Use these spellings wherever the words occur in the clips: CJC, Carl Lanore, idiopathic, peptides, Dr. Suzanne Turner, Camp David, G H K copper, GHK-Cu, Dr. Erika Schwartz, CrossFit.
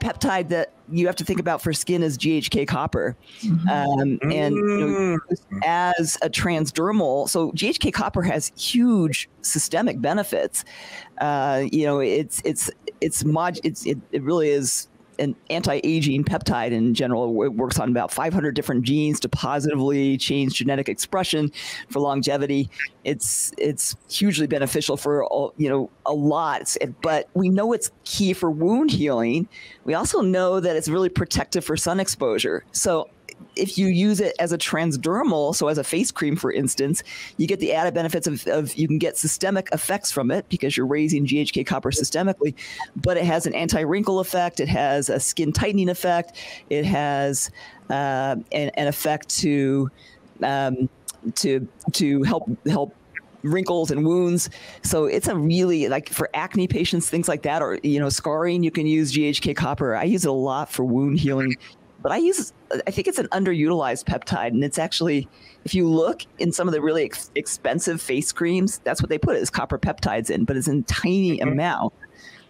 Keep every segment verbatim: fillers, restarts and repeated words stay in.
peptide that you have to think about for skin is G H K copper. Mm-hmm. um, and you know, as a transdermal, so G H K copper has huge systemic benefits. Uh, you know, it's it's it's mod it's it, it really is an anti-aging peptide in general. It works on about five hundred different genes to positively change genetic expression for longevity. It's it's hugely beneficial for all, you know, a lot. But we know it's key for wound healing. We also know that it's really protective for sun exposure. So if you use it as a transdermal, so as a face cream, for instance, you get the added benefits of, of you can get systemic effects from it because you're raising G H K copper systemically, but it has an anti-wrinkle effect. It has a skin tightening effect. It has uh, an, an effect to um, to to help help wrinkles and wounds. So it's a really, like for acne patients, things like that, or, you know, scarring, you can use G H K copper. I use it a lot for wound healing. But I use, I think it's an underutilized peptide. And it's actually, if you look in some of the really ex expensive face creams, that's what they put is copper peptides in, but it's in tiny mm-hmm. amount.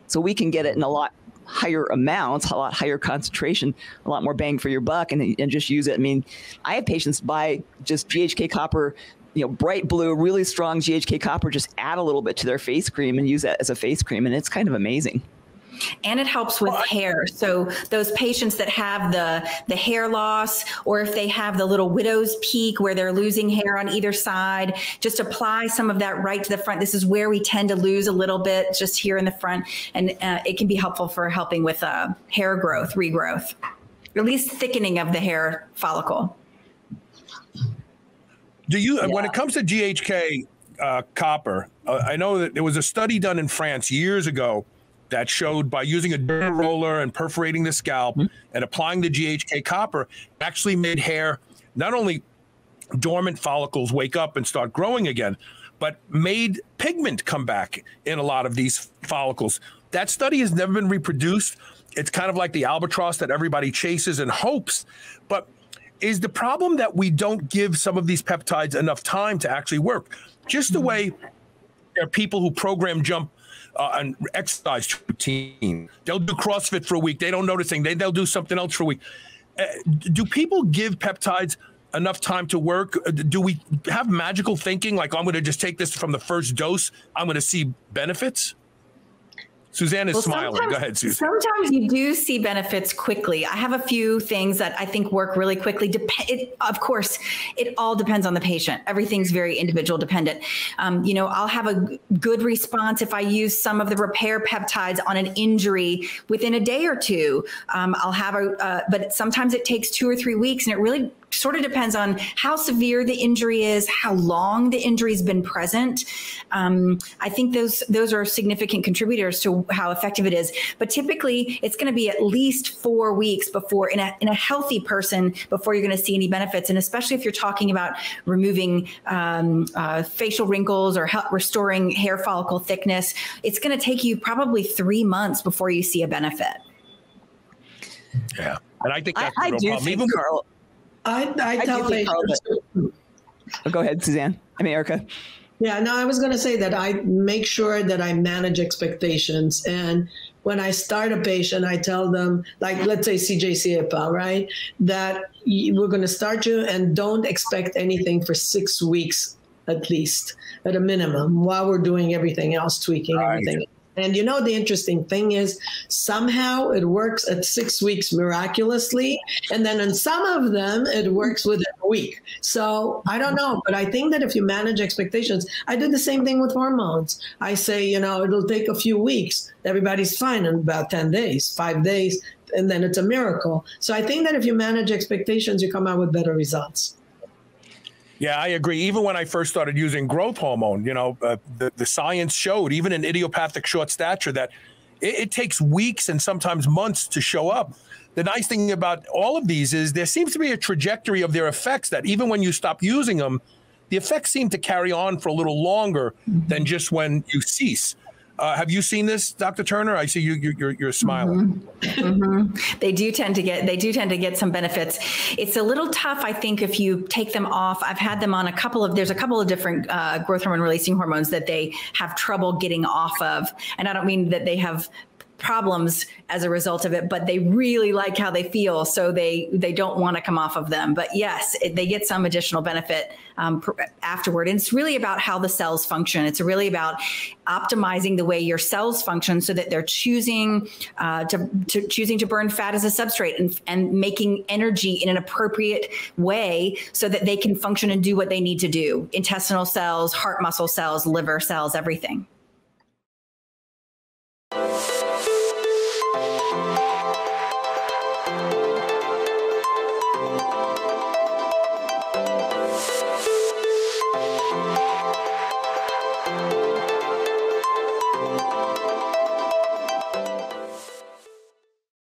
So we can get it in a lot higher amounts, a lot higher concentration, a lot more bang for your buck, and, and just use it. I mean, I have patients buy just G H K copper, you know, bright blue, really strong G H K copper, just add a little bit to their face cream and use that as a face cream. And it's kind of amazing. And it helps with hair. So those patients that have the the hair loss, or if they have the little widow's peak where they're losing hair on either side, just apply some of that right to the front. This is where we tend to lose a little bit, just here in the front. And uh, it can be helpful for helping with uh, hair growth, regrowth, or at least thickening of the hair follicle. Do you, yeah. when it comes to G H K uh, copper, uh, I know that there was a study done in France years ago that showed by using a dirt roller and perforating the scalp mm-hmm. and applying the G H K copper actually made hair, not only dormant follicles wake up and start growing again, but made pigment come back in a lot of these follicles. That study has never been reproduced. It's kind of like the albatross that everybody chases and hopes. But is the problem that we don't give some of these peptides enough time to actually work? Just the mm-hmm. way there are people who program jump Uh, an exercise routine. They'll do CrossFit for a week. They don't notice anything. They, they'll do something else for a week. Uh, do people give peptides enough time to work? Do we have magical thinking? Like, I'm going to just take this from the first dose. I'm going to see benefits. Suzanne is well, smiling. Go ahead, Suzanne. Sometimes you do see benefits quickly. I have a few things that I think work really quickly. Dep it, of course, it all depends on the patient. Everything's very individual dependent. Um, you know, I'll have a good response if I use some of the repair peptides on an injury within a day or two. Um, I'll have a, uh, but sometimes it takes two or three weeks, and it really sort of depends on how severe the injury is, how long the injury's been present. Um, I think those those are significant contributors to how effective it is. But typically, it's going to be at least four weeks before, in a in a healthy person, before you're going to see any benefits. And especially if you're talking about removing um, uh, facial wrinkles or help restoring hair follicle thickness, it's going to take you probably three months before you see a benefit. Yeah, and I think that's I, a real I do problem. Think, Carl. I, I tell patients. Oh, go ahead, Suzanne. I mean, Erica. Yeah, no, I was going to say that I make sure that I manage expectations. And when I start a patient, I tell them, like, let's say C J C, right, that we're going to start you and don't expect anything for six weeks at least, at a minimum, while we're doing everything else, tweaking right. everything. And, you know, the interesting thing is somehow it works at six weeks miraculously. And then in some of them, it works within a week. So I don't know. But I think that if you manage expectations, I do the same thing with hormones. I say, you know, it'll take a few weeks. Everybody's fine in about ten days, five days. And then it's a miracle. So I think that if you manage expectations, you come out with better results. Yeah, I agree. Even when I first started using growth hormone, you know, uh, the, the science showed, even in idiopathic short stature, that it, it takes weeks and sometimes months to show up. The nice thing about all of these is there seems to be a trajectory of their effects that even when you stop using them, the effects seem to carry on for a little longer mm-hmm. than just when you cease. Uh, have you seen this, Doctor Turner? I see you, you, you're, you're smiling. Mm-hmm. Mm-hmm. They do tend to get, they do tend to get some benefits. It's a little tough, I think, if you take them off. I've had them on a couple of, there's a couple of different uh, growth hormone releasing hormones that they have trouble getting off of. And I don't mean that they have problems as a result of it, but they really like how they feel, so they they don't want to come off of them. But yes, it, they get some additional benefit um, pr- afterward. And it's really about how the cells function. It's really about optimizing the way your cells function so that they're choosing uh, to, to choosing to burn fat as a substrate and, and making energy in an appropriate way so that they can function and do what they need to do. Intestinal cells, heart muscle cells, liver cells, everything.